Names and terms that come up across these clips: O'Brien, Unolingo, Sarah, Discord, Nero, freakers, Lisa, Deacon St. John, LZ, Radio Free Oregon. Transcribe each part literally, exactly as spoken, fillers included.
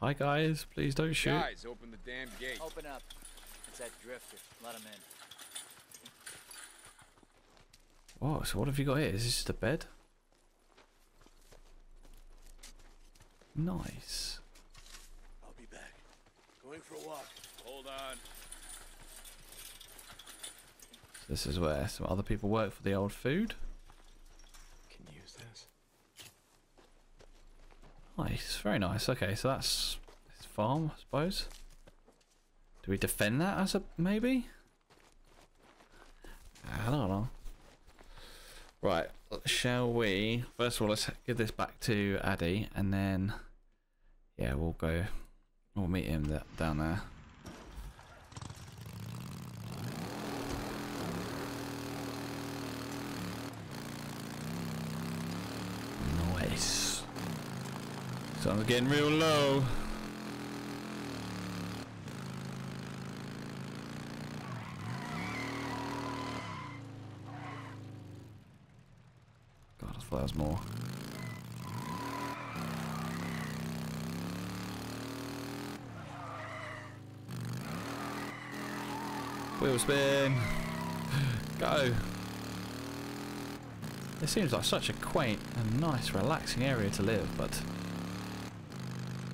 Hi guys, please don't shoot. Guys, open the damn gate. Open up. It's that drifter. Let him in. Oh, so what have you got here? Is this just a bed? Nice. I'll be back. Going for a walk. Hold on. So this is where some other people work for the old food. Can you use this? Nice, very nice. Okay, so that's his farm, I suppose. Do we defend that as a maybe? I don't know. Right, shall we? First of all, let's give this back to Addy, and then yeah, we'll go. We'll meet him th down there. Nice. Sun's getting real low. That was more. Wheel spin. Go. It seems like such a quaint and nice, relaxing area to live, but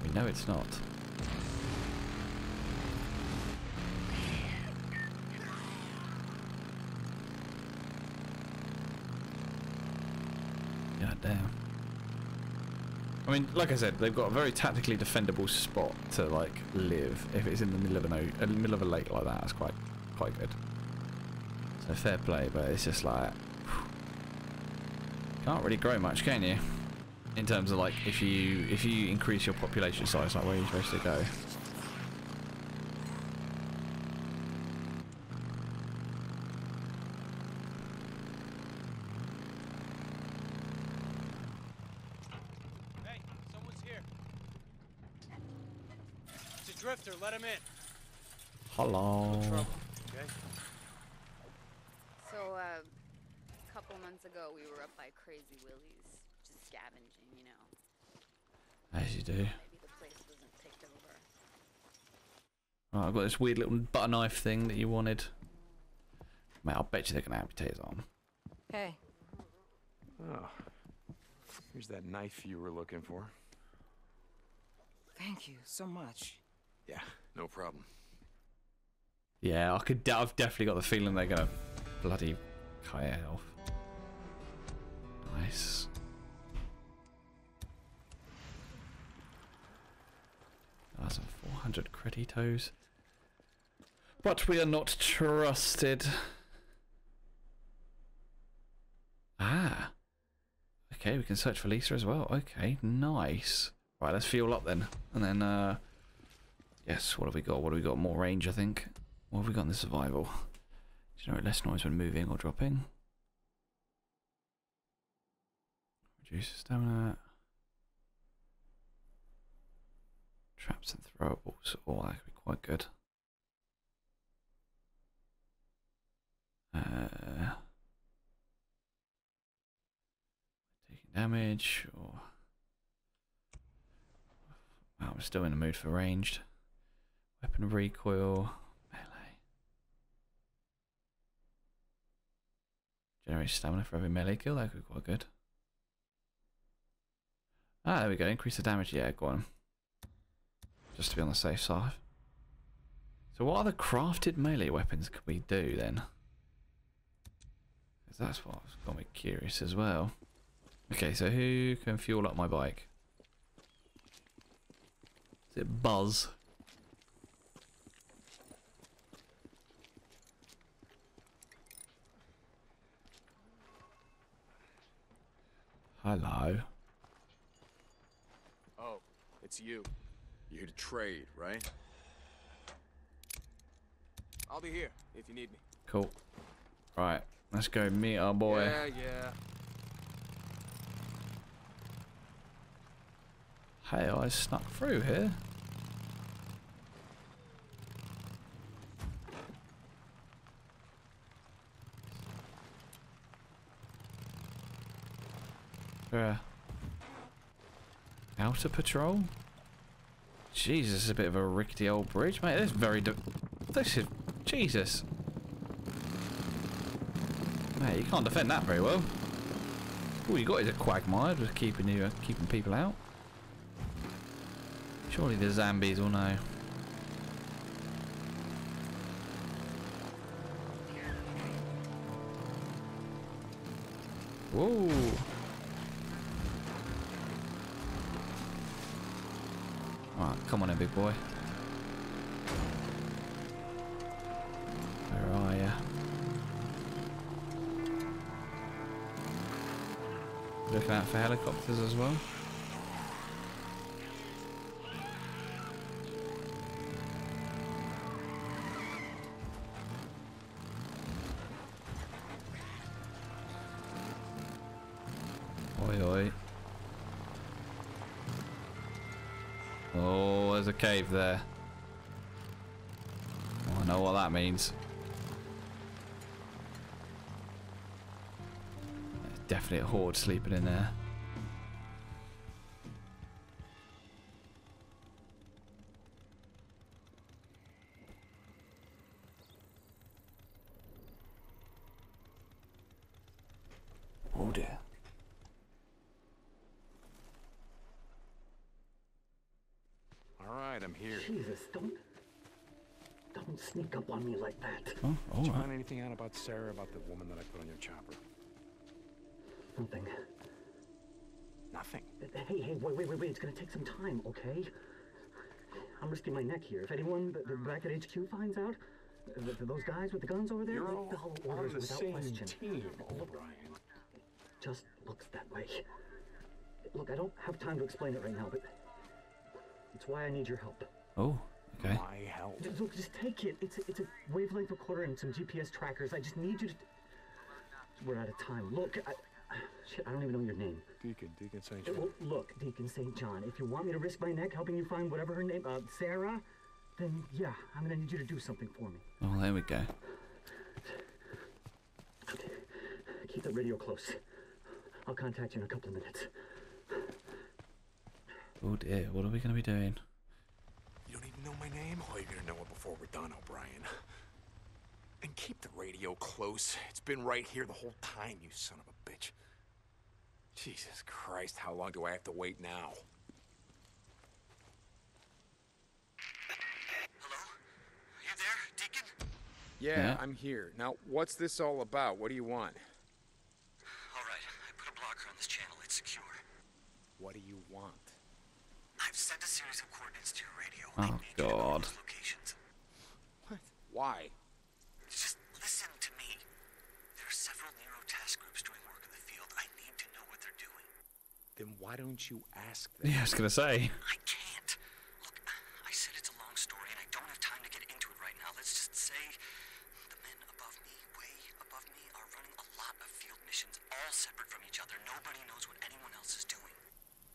we know it's not. Damn. I mean, like I said, they've got a very tactically defendable spot to like live. If it's in the middle of an o in the middle of a lake like that, that's quite quite good. So fair play, but it's just like whew, can't really grow much, can you? In terms of like if you if you increase your population size, like where you're supposed to go. Drifter, let him in. Hello. No trouble, okay? So, uh, a couple months ago, we were up by Crazy Willie's, just scavenging, you know. As you do. Maybe the place wasn't picked over. Right, I've got this weird little butter knife thing that you wanted. Mate, I'll bet you they're gonna amputate his arm. Hey. Oh, here's that knife you were looking for. Thank you so much. Yeah, no problem. Yeah, I could. I've definitely got the feeling they're gonna bloody cut it off. Nice. That's a four hundred creditos. But we are not trusted. Ah. Okay, we can search for Lisa as well. Okay, nice. Right, let's fuel up then, and then. Uh, Yes, what have we got? What have we got? More range, I think. What have we got in the survival? Generate less noise when moving or dropping. Reduce stamina. Traps and throwables. Oh, that could be quite good. Uh, taking damage, or... Wow, I'm still in the mood for ranged. Weapon recoil, melee. Generate stamina for every melee kill, that could be quite good. Ah, there we go, increase the damage, yeah, go on. Just to be on the safe side. So what other crafted melee weapons could we do then? Because that's what's got me curious as well. Okay, so who can fuel up my bike? Is it Buzz? Hello. Oh, it's you. You're here to trade, right? I'll be here if you need me. Cool. Right, let's go meet our boy. Yeah, yeah. Hey, I snuck through here. Uh, outer patrol? Jesus, this is a bit of a rickety old bridge, mate. This is very... This is... Jesus. Mate, you can't defend that very well. All you got is a quagmire, just keeping you, uh, keeping people out. Surely the zombies will know. Whoa! Alright, come on then, big boy. Where are ya? Looking out for helicopters as well. Oh, there's a cave there. Oh, I know what that means. There's definitely a horde sleeping in there. Oh dear. Jesus, don't, don't sneak up on me like that. Oh, all right. Did you find anything out about Sarah, about the woman that I put on your chopper? Nothing. Nothing? Hey, hey, wait, wait, wait, wait. It's going to take some time, okay? I'm risking my neck here. If anyone back at H Q finds out, those guys with the guns over there, you're all the whole orders on the same question. Team, O'Brien. It just looks that way. Look, I don't have time to explain it right now, but it's why I need your help. Oh, okay. My help. Look, just take it. It's a, it's a wavelength recorder and some G P S trackers. I just need you to... We're out of time. Look, I... Shit, I don't even know your name. Deacon, Deacon Saint John. Well, look, Deacon Saint John, if you want me to risk my neck helping you find whatever her name... Uh, Sarah, then, yeah, I'm gonna need you to do something for me. Oh, there we go. Keep the radio close. I'll contact you in a couple of minutes. Oh dear, what are we gonna be doing? You don't even know my name? Oh, you're gonna know it before we're done, O'Brien. And keep the radio close. It's been right here the whole time, you son of a bitch. Jesus Christ, how long do I have to wait now? Hello? Are you there, Deacon? Yeah, yeah, I'm here. Now, what's this all about? What do you want? All right, I put a blocker on this channel. It's secure. What do you want? I've sent a series of coordinates to your radio. Oh, God. Locations. What? Why? Just listen to me. There are several Nero task groups doing work in the field. I need to know what they're doing. Then why don't you ask them? Yeah, I was going to say. I can't. Look, I said it's a long story, and I don't have time to get into it right now. Let's just say the men above me, way above me, are running a lot of field missions, all separate from each other. Nobody knows what anyone else is doing.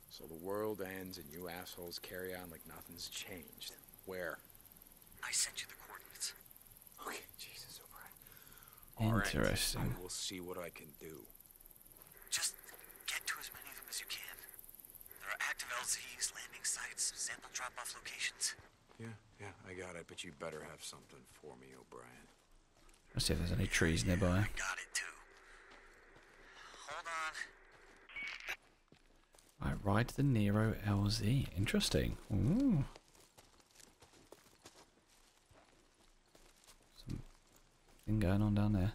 So the world ends and you assholes carry on like nothing's changed. Where? I sent you the coordinates. Okay, Jesus, O'Brien. Interesting. All right, I will see what I can do. Just get to as many of them as you can. There are active L Zs, landing sites, sample drop-off locations. Yeah, yeah, I got it, but you better have something for me, O'Brien. Let's see if there's any trees nearby. Yeah, I got it, too. Hold on. I ride the Nero L Z. Interesting. Ooh. Some thing going on down there.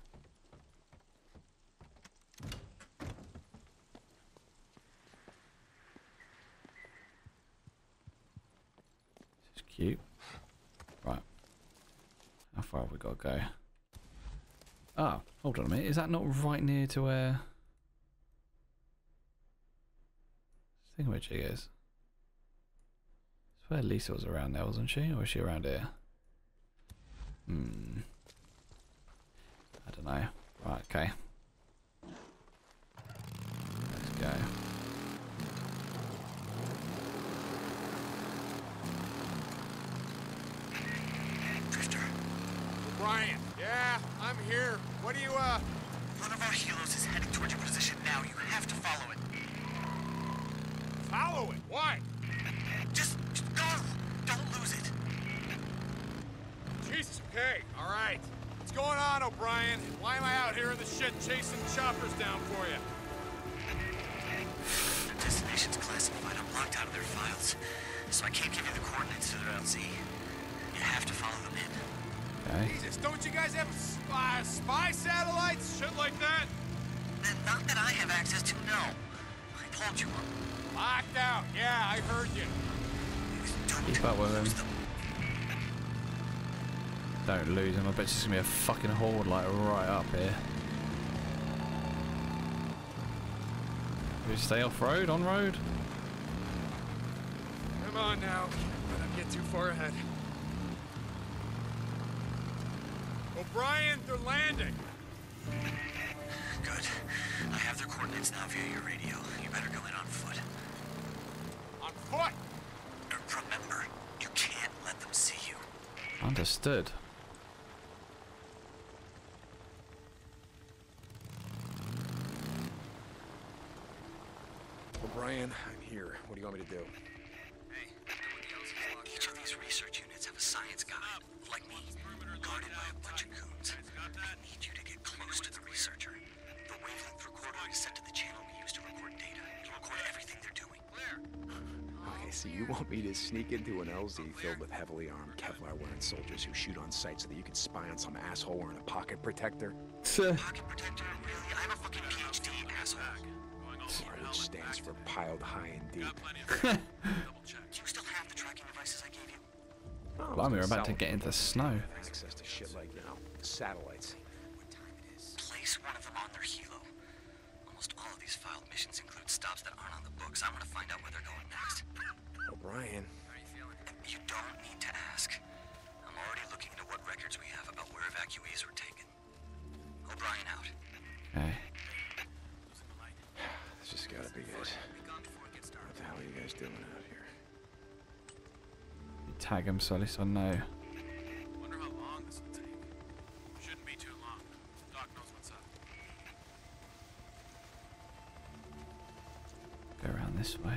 This is cute. Right. How far have we got to go? Oh, hold on a minute. Is that not right near to where... Which it is. It's where Lisa was around there, wasn't she? Or was she around here? Hmm. I don't know. Right, okay. Let's go. Drifter. O'Brien. Yeah, I'm here. What do you, uh... One of our helos is heading towards your position now. You have to follow it. Follow it. Why? Just, just go. going on, O'Brien? Why am I out here in the shit chasing choppers down for you? Destination's classified. I'm locked out of their files, so I can't give you the coordinates to their L Z. You have to follow them in. Okay. Jesus, don't you guys have spy, spy satellites? Shit like that? Not that I have access to, no. I pulled you up. Locked out. Yeah, I heard you. Keep up with him. Don't lose him. I bet it's gonna be a fucking horde like right up here. We stay off road, on road. Come on now. Let him get too far ahead. O'Brien, they're landing. Good. I have their coordinates now via your radio. You better go in on foot. On foot? Remember, you can't let them see you. Understood. O'Brien, I'm here. What do you want me to do? Hey, each of these research units have a science guy, like me, guarded by a bunch of goons. I need you to get close to the researcher. The wavelength recorder is set to the channel we use to record data. It'll record everything they're doing. So you want me to sneak into an L Z filled with heavily armed Kevlar-wearing soldiers who shoot on sight so that you can spy on some asshole wearing a pocket protector? Pocket protector? Really? I'm a fucking P H D, asshole. Sorry, which stands for piled high and deep. Do you still have the tracking devices I gave you? Oh, blimey, we're about to get into the snow. Access to shit like now. Satellites. What time it is? Place one of them on their helo. Almost all of these filed missions include stops that aren't on the books. I want to find out where they're going next. O'Brien. How are you feeling? You don't need to ask. I'm already looking into what records we have about where evacuees were taken. O'Brien out. Hey. This just gotta be it. What the hell are you guys doing out here? You tag him so at least I know. Wonder how long this will take. Shouldn't be too long. Doc knows what's up. Go around this way.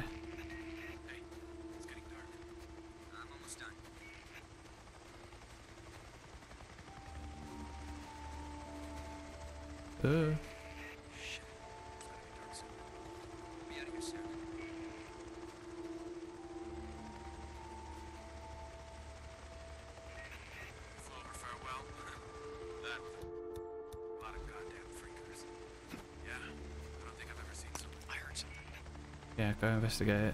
Uh. Yeah, go investigate it.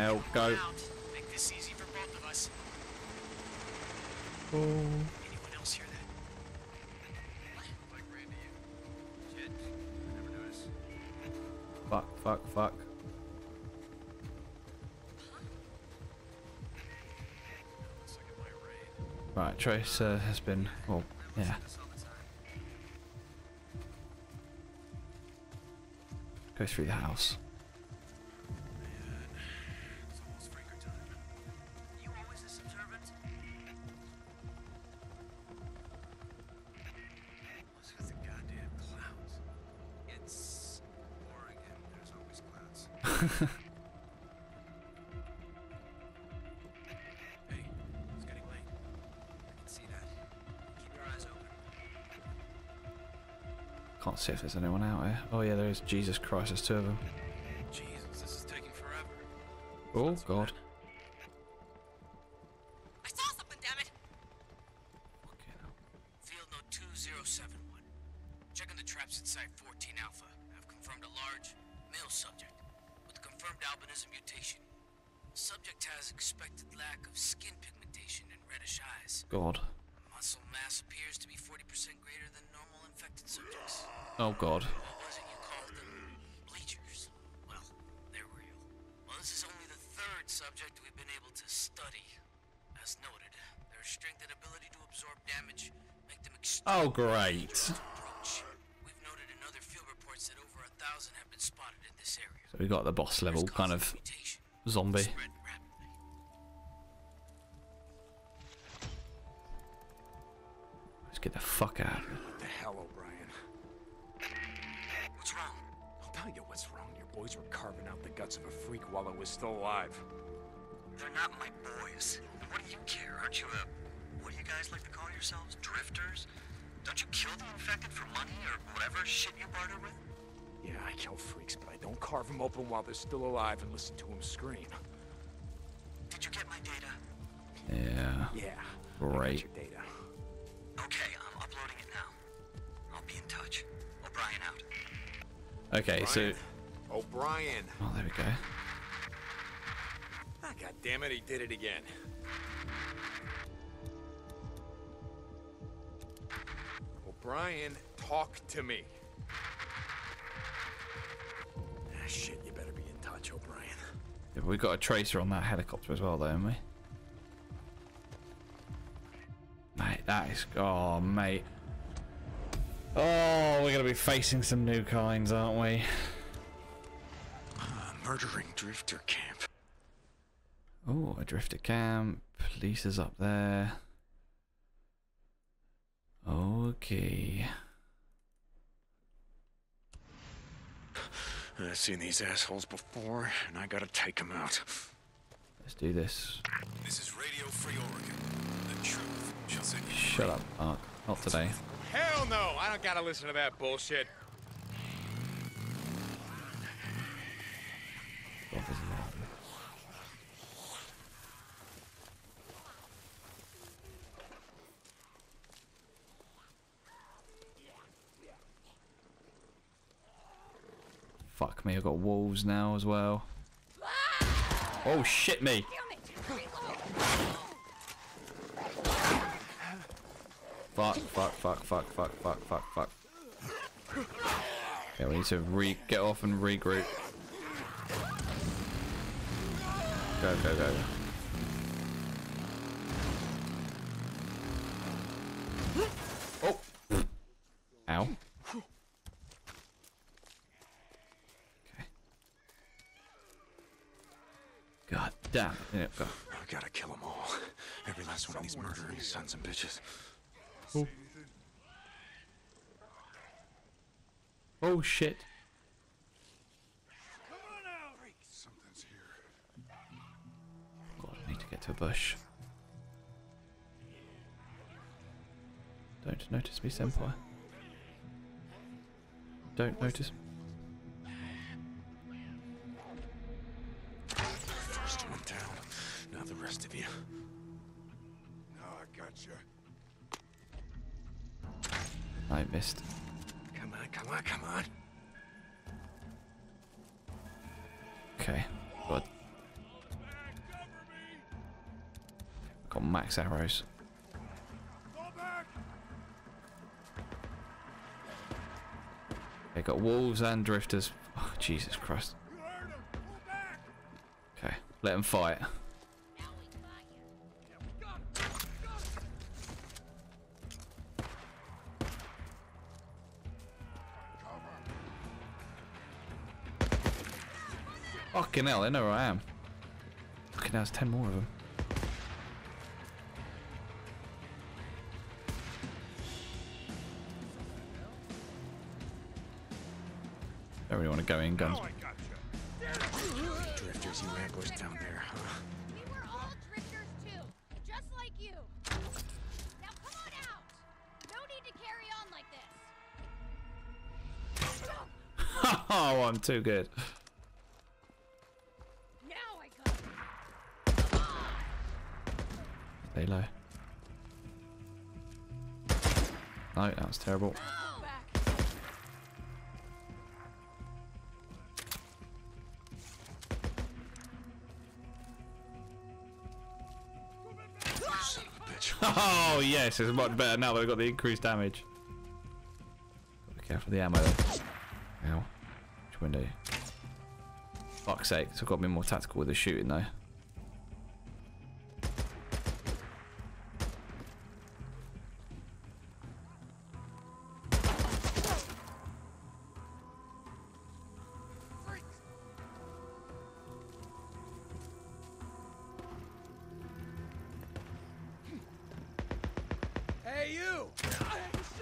Hell, go. Make this easy for both of us. Oh. Anyone else hear that? Like Randy, you. Shit. I never noticed. Fuck, fuck, fuck. Right, Trace uh, has been. Well, yeah. Go through the house. Can't see if there's anyone out here. Oh yeah, there is. Jesus Christ, there's two of them. Jesus, this is taking forever. Oh God. I saw something, damn it. Okay, now. Field note two zero seven one. Checking the traps at site fourteen alpha. I've confirmed a large male subject with confirmed albinism mutation. Subject has expected lack of skin pigmentation and reddish eyes. God. Muscle mass appears to be forty percent greater than normal infected subjects. Oh God. What was it you called them? Bleachers. Well, they're real. Well, this is only the third subject we've been able to study. As noted, their strength and ability to absorb damage make them extremely oh great. We've noted in other field reports that over a thousand have been spotted in this area. So we got the boss level kind of zombie. Get the fuck out of here. What the hell, O'Brien? boys were carving out the guts of a freak while I was still alive. They're not my boys. What do you care? Aren't you a... what do you guys like to call yourselves? Drifters? Don't you kill the infected for money or whatever shit you barter with? Yeah, I kill freaks, but I don't carve them open while they're still alive and listen to them scream. Did you get my data? Yeah. Yeah. Right. I got your data. Okay, I'm uploading it now. I'll be in touch. O'Brien out. Okay, O'Brien. so... O'Brien. Oh, there we go. Ah, God damn it, he did it again. O'Brien, talk to me. Ah, shit, you better be in touch, O'Brien. Yeah, we got a tracer on that helicopter as well, though, haven't we? Mate, that is... oh, mate. Oh, we're gonna be facing some new kinds, aren't we? Uh, murdering drifter camp. Oh, a drifter camp. Lisa's up there. Okay. I've seen these assholes before, and I gotta take them out. Let's do this. This is Radio Free Oregon. The truth shall set you free. Shut up, Mark. Not today. Hell no! I don't gotta listen to that bullshit. Fuck me, I've got wolves now as well. Oh shit me! Fuck, fuck, fuck, fuck, fuck, fuck, fuck, fuck. Okay, we need to re get off and regroup. Go, go, go. Oh! Ow. Okay. God damn. Yeah, go. I gotta kill them all. Every last one of these murdering sons and bitches. Oh. Oh shit. Come on out. Something's here. God, I need to get to a bush. Don't notice me, Senpai. Don't notice. First one down. Now the rest of you. No, I got you. I missed. Come on, come on, come on. Okay. Good. Got max arrows. They got wolves and drifters. Oh, Jesus Christ. Okay. Let them fight. Fucking hell, they know where I am. Fucking hell, there's ten more of them. Don't really want to go in guns. Oh, I got you. Drifters, you ambushed down there, huh? We were all drifters too, just like you. Now come on out. No need to carry on like this. Oh, I'm too good. Stay low. No, that was terrible. Oh yes, it's much better now that I've got the increased damage. Gotta be careful of the ammo though. Ow. Which window? Fuck's sake, so I've got to be more tactical with the shooting though.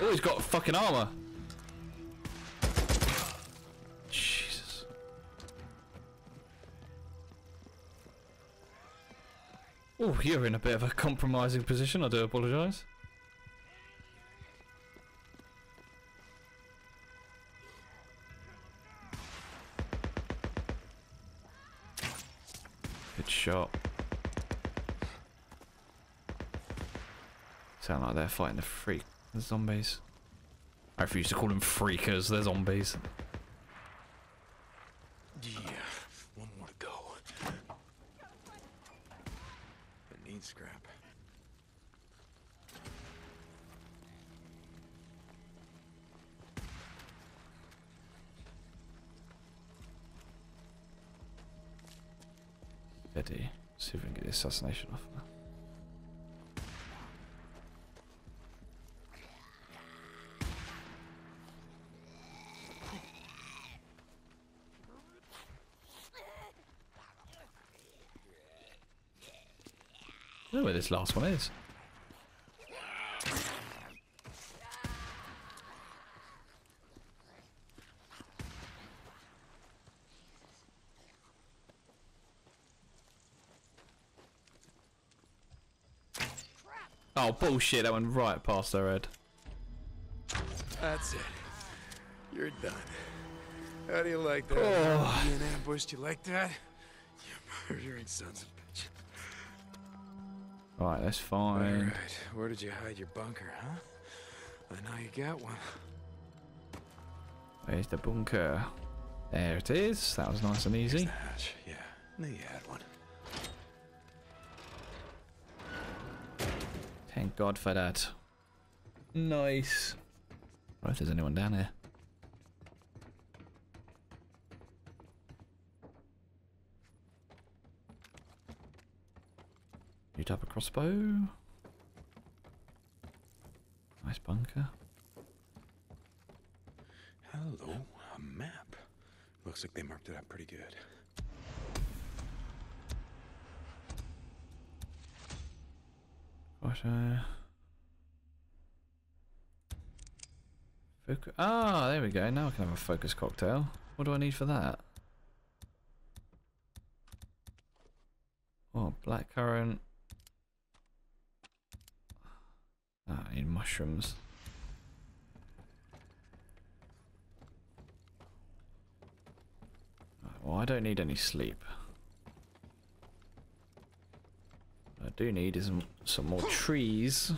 Oh, he's got fucking armor. Jesus. Oh, you're in a bit of a compromising position. I do apologise. Good shot. Sound like they're fighting the freak. The zombies. I refuse to call them freakers. They're zombies. Yeah, one more to go. It needs scrap. Steady. See if we can get the assassination off now. I don't know where this last one is. Oh, bullshit, that went right past her head. That's it. You're done. How do you like that? Oh. You being ambushed, you like that? You murdering sons of bitches. Right, that's fine. Alright, where did you hide your bunker, huh? I know you got one. Where's the bunker? There it is. That was nice and easy. The hatch. Yeah, knew you had one. Thank God for that. Nice. Right, if there's anyone down here. New type of crossbow. Nice bunker. Hello, a map. Looks like they marked it up pretty good. What? Uh... Focus. Ah, there we go. Now I can have a focus cocktail. What do I need for that? Oh, blackcurrant. Ah, I need mushrooms. Right, well, I don't need any sleep. What I do need is some, some more trees. So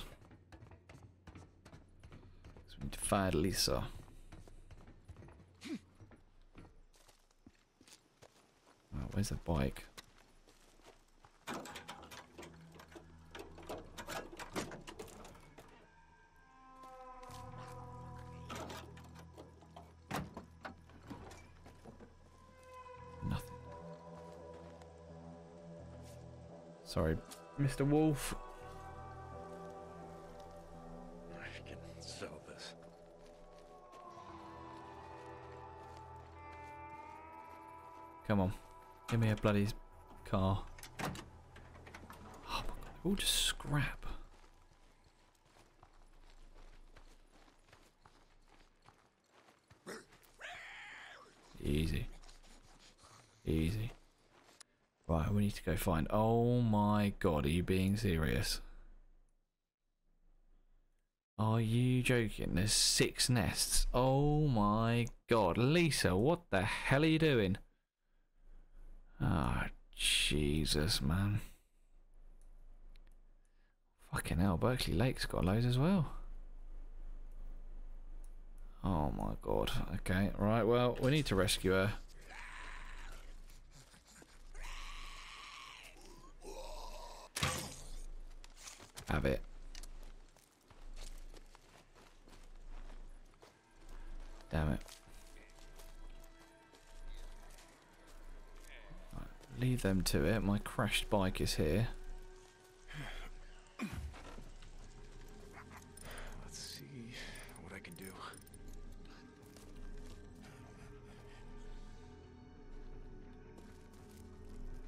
we need to find Lisa. Right, where's the bike? Sorry, Mister Wolf. I can sell this. Come on, give me a bloody car. Oh my God, they're all just scrap. Easy. Easy. Right, we need to go find... Oh my God, are you being serious? Are you joking? There's six nests. Oh my God. Lisa, what the hell are you doing? Ah, oh, Jesus, man. Fucking hell, Berkeley Lake's got loads as well. Oh my God. Okay, right, well, we need to rescue her. Have it. Damn it. Right, leave them to it. My crashed bike is here. Let's see what I can do.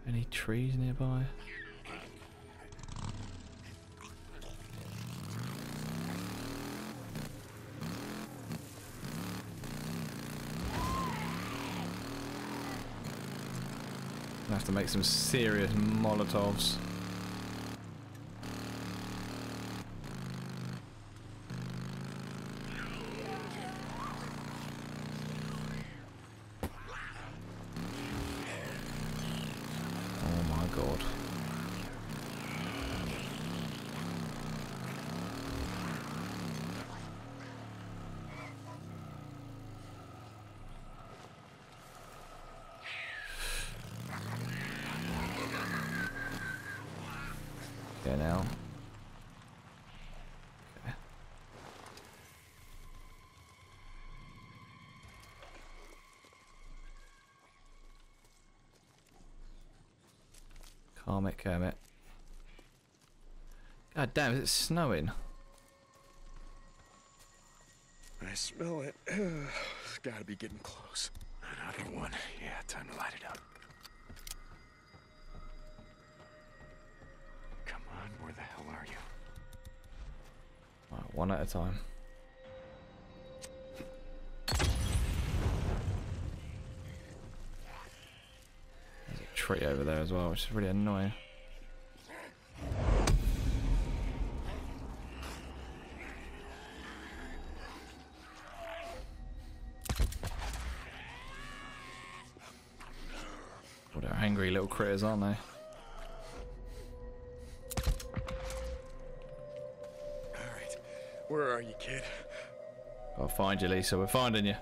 Any trees nearby? Have to make some serious Molotovs. now. Calm it, Kermit. God damn, is it snowing? I smell it. It's gotta be getting close. Another one. Yeah, time to light it up. Come on, where the hell are you? Right, one at a time. There's a tree over there as well, which is really annoying. Angry little critters, aren't they? Alright, where are you, kid? I'll find you, Lisa. We're finding you.